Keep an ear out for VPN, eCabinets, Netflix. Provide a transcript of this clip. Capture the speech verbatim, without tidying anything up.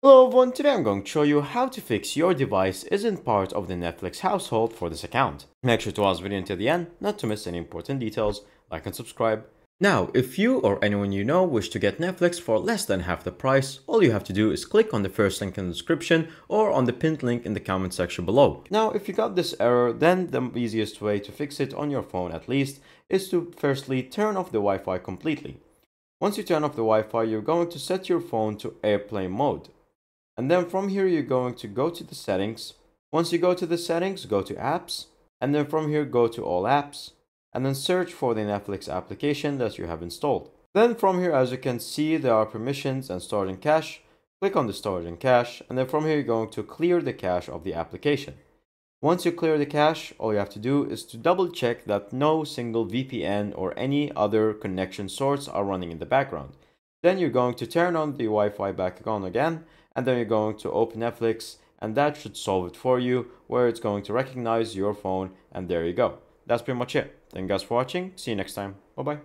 Hello everyone, today I'm going to show you how to fix your device isn't part of the Netflix household for this account. Make sure to watch the video until the end, not to miss any important details, like and subscribe. Now, if you or anyone you know wish to get Netflix for less than half the price, all you have to do is click on the first link in the description or on the pinned link in the comment section below. Now, if you got this error, then the easiest way to fix it on your phone at least is to firstly turn off the Wi-Fi completely. Once you turn off the Wi-Fi, you're going to set your phone to airplane mode. And then from here, you're going to go to the settings. Once you go to the settings, go to apps. And then from here, go to all apps. And then search for the Netflix application that you have installed. Then from here, as you can see, there are permissions and storage and cache. Click on the storage and cache. And then from here, you're going to clear the cache of the application. Once you clear the cache, all you have to do is to double check that no single V P N or any other connection source are running in the background. Then you're going to turn on the Wi-Fi back on again, and then you're going to open Netflix, and that should solve it for you, where it's going to recognize your phone, and there you go. That's pretty much it. Thank you guys for watching. See you next time. Bye bye.